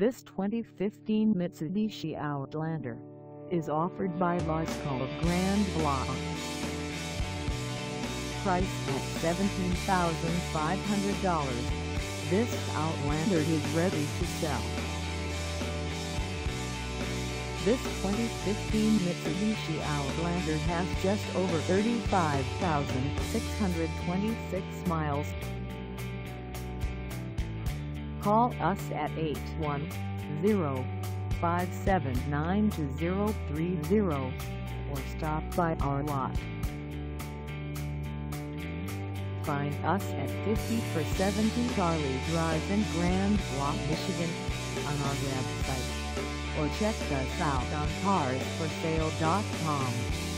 This 2015 Mitsubishi Outlander is offered by Lasco of Grand Blanc. Priced at $17,500, this Outlander is ready to sell. This 2015 Mitsubishi Outlander has just over 35,626 miles. Call us at 810-579-2030 or stop by our lot. Find us at 5470 Charlie Drive in Grand Blanc, Michigan on our website, or check us out on CarsForSale.com.